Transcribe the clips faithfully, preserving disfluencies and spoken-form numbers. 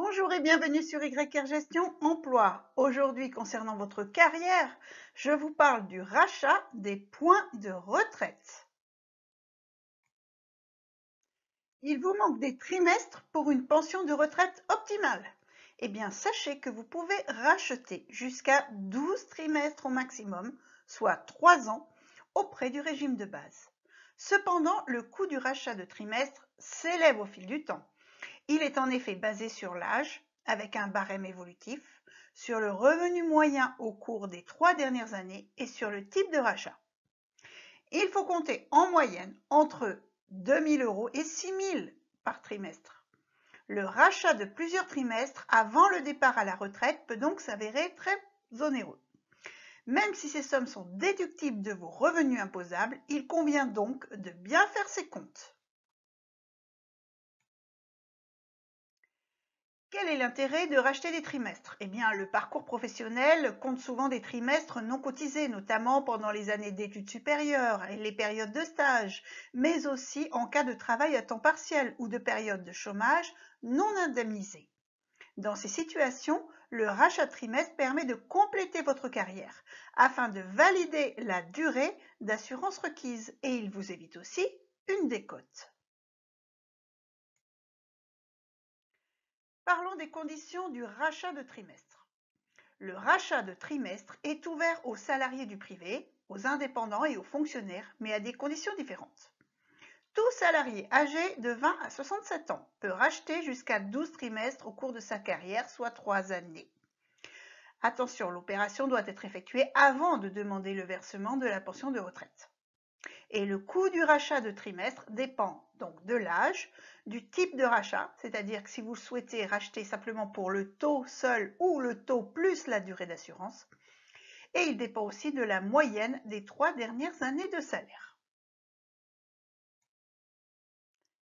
Bonjour et bienvenue sur Y R Gestion Emploi. Aujourd'hui, concernant votre carrière, je vous parle du rachat des points de retraite. Il vous manque des trimestres pour une pension de retraite optimale. Eh bien, sachez que vous pouvez racheter jusqu'à douze trimestres au maximum, soit trois ans, auprès du régime de base. Cependant, le coût du rachat de trimestres s'élève au fil du temps. Il est en effet basé sur l'âge, avec un barème évolutif, sur le revenu moyen au cours des trois dernières années et sur le type de rachat. Il faut compter en moyenne entre deux mille euros et six mille par trimestre. Le rachat de plusieurs trimestres avant le départ à la retraite peut donc s'avérer très onéreux. Même si ces sommes sont déductibles de vos revenus imposables, il convient donc de bien faire ses comptes. Quel est l'intérêt de racheter des trimestres? Eh bien, le parcours professionnel compte souvent des trimestres non cotisés, notamment pendant les années d'études supérieures et les périodes de stage, mais aussi en cas de travail à temps partiel ou de période de chômage non indemnisée. Dans ces situations, le rachat de trimestre permet de compléter votre carrière afin de valider la durée d'assurance requise et il vous évite aussi une décote. Parlons des conditions du rachat de trimestre. Le rachat de trimestre est ouvert aux salariés du privé, aux indépendants et aux fonctionnaires, mais à des conditions différentes. Tout salarié âgé de vingt à soixante-sept ans peut racheter jusqu'à douze trimestres au cours de sa carrière, soit trois années. Attention, l'opération doit être effectuée avant de demander le versement de la pension de retraite. Et le coût du rachat de trimestre dépend donc de l'âge, du type de rachat, c'est-à-dire que si vous souhaitez racheter simplement pour le taux seul ou le taux plus la durée d'assurance, et il dépend aussi de la moyenne des trois dernières années de salaire.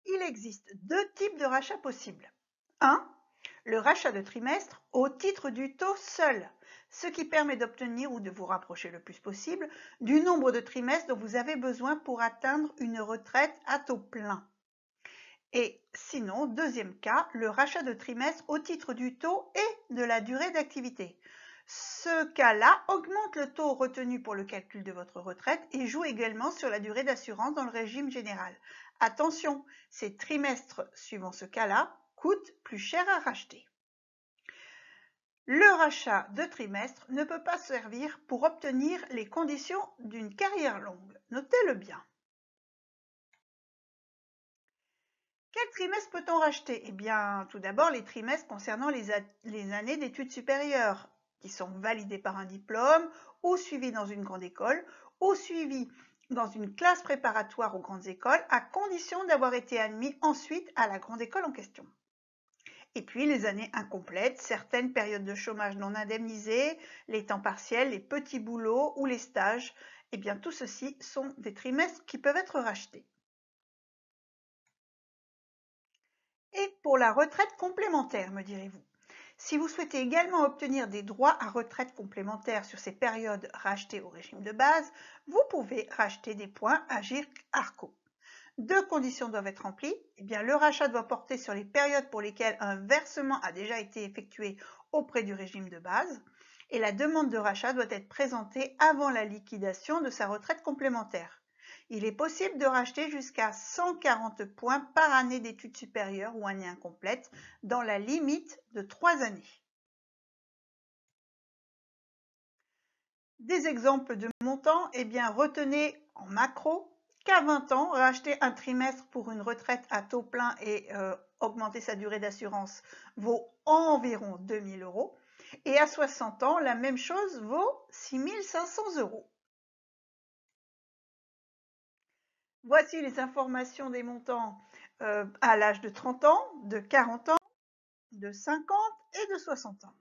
Il existe deux types de rachats possibles. un. Le rachat de trimestre au titre du taux seul, ce qui permet d'obtenir ou de vous rapprocher le plus possible du nombre de trimestres dont vous avez besoin pour atteindre une retraite à taux plein. Et sinon, deuxième cas, le rachat de trimestre au titre du taux et de la durée d'activité. Ce cas-là augmente le taux retenu pour le calcul de votre retraite et joue également sur la durée d'assurance dans le régime général. Attention, ces trimestres suivant ce cas-là coûte plus cher à racheter. Le rachat de trimestre ne peut pas servir pour obtenir les conditions d'une carrière longue. Notez-le bien. Quel trimestre peut-on racheter? Eh bien, tout d'abord, les trimestres concernant les, les années d'études supérieures, qui sont validées par un diplôme, ou suivies dans une grande école, ou suivies dans une classe préparatoire aux grandes écoles, à condition d'avoir été admis ensuite à la grande école en question. Et puis les années incomplètes, certaines périodes de chômage non indemnisées, les temps partiels, les petits boulots ou les stages, eh bien tout ceci sont des trimestres qui peuvent être rachetés. Et pour la retraite complémentaire, me direz-vous. Si vous souhaitez également obtenir des droits à retraite complémentaires sur ces périodes rachetées au régime de base, vous pouvez racheter des points Agirc-Arrco. Deux conditions doivent être remplies. Eh bien, le rachat doit porter sur les périodes pour lesquelles un versement a déjà été effectué auprès du régime de base. Et la demande de rachat doit être présentée avant la liquidation de sa retraite complémentaire. Il est possible de racheter jusqu'à cent quarante points par année d'études supérieures ou année incomplète dans la limite de trois années. Des exemples de montants, eh bien, retenez en macro qu'à vingt ans, racheter un trimestre pour une retraite à taux plein et euh, augmenter sa durée d'assurance vaut environ deux mille euros. Et à soixante ans, la même chose vaut six mille cinq cents euros. Voici les informations des montants euh, à l'âge de trente ans, de quarante ans, de cinquante et de soixante ans.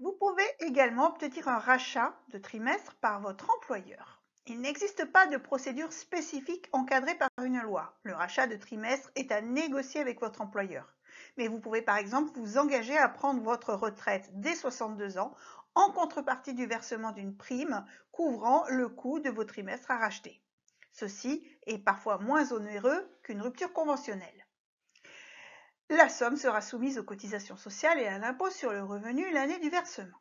Vous pouvez également obtenir un rachat de trimestre par votre employeur. Il n'existe pas de procédure spécifique encadrée par une loi. Le rachat de trimestre est à négocier avec votre employeur. Mais vous pouvez par exemple vous engager à prendre votre retraite dès soixante-deux ans en contrepartie du versement d'une prime couvrant le coût de vos trimestres à racheter. Ceci est parfois moins onéreux qu'une rupture conventionnelle. La somme sera soumise aux cotisations sociales et à l'impôt sur le revenu l'année du versement.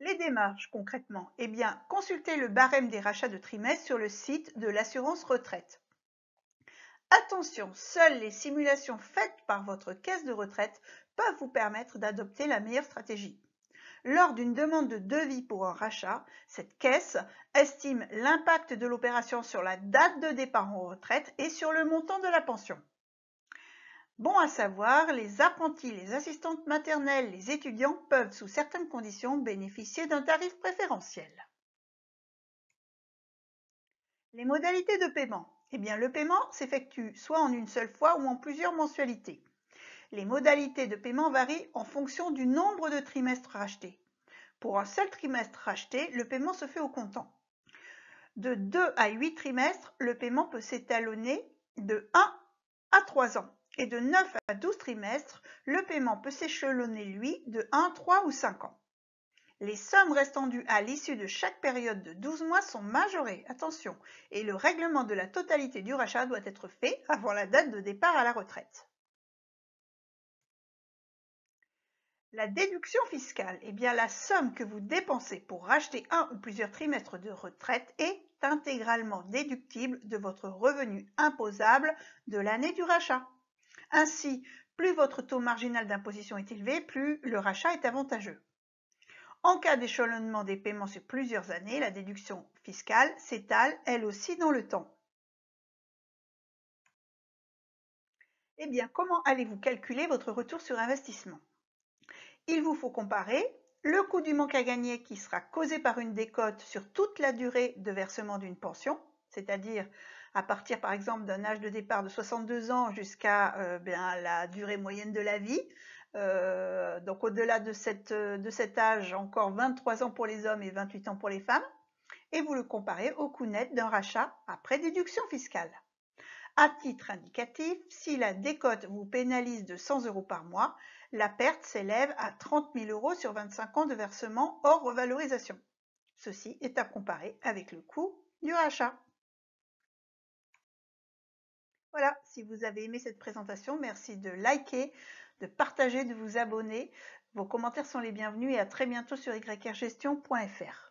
Les démarches concrètement, eh bien, consultez le barème des rachats de trimestre sur le site de l'assurance retraite. Attention, seules les simulations faites par votre caisse de retraite peuvent vous permettre d'adopter la meilleure stratégie. Lors d'une demande de devis pour un rachat, cette caisse estime l'impact de l'opération sur la date de départ en retraite et sur le montant de la pension. Bon à savoir, les apprentis, les assistantes maternelles, les étudiants peuvent sous certaines conditions bénéficier d'un tarif préférentiel. Les modalités de paiement. Eh bien, le paiement s'effectue soit en une seule fois ou en plusieurs mensualités. Les modalités de paiement varient en fonction du nombre de trimestres rachetés. Pour un seul trimestre racheté, le paiement se fait au comptant. De deux à huit trimestres, le paiement peut s'étalonner de un à trois ans. Et de neuf à douze trimestres, le paiement peut s'échelonner, lui, de un, trois ou cinq ans. Les sommes restant dues à l'issue de chaque période de douze mois sont majorées, attention, et le règlement de la totalité du rachat doit être fait avant la date de départ à la retraite. La déduction fiscale, eh bien la somme que vous dépensez pour racheter un ou plusieurs trimestres de retraite est intégralement déductible de votre revenu imposable de l'année du rachat. Ainsi, plus votre taux marginal d'imposition est élevé, plus le rachat est avantageux. En cas d'échelonnement des paiements sur plusieurs années, la déduction fiscale s'étale elle aussi dans le temps. Eh bien, comment allez-vous calculer votre retour sur investissement? Il vous faut comparer le coût du manque à gagner qui sera causé par une décote sur toute la durée de versement d'une pension, c'est-à-dire à partir par exemple d'un âge de départ de soixante-deux ans jusqu'à euh, ben, la durée moyenne de la vie. Euh, donc au-delà de, cette, de cet âge, encore vingt-trois ans pour les hommes et vingt-huit ans pour les femmes. Et vous le comparez au coût net d'un rachat après déduction fiscale. À titre indicatif, si la décote vous pénalise de cent euros par mois, la perte s'élève à trente mille euros sur vingt-cinq ans de versement hors revalorisation. Ceci est à comparer avec le coût du rachat. Voilà, si vous avez aimé cette présentation, merci de liker, de partager, de vous abonner. Vos commentaires sont les bienvenus et à très bientôt sur Y R Gestion point F R.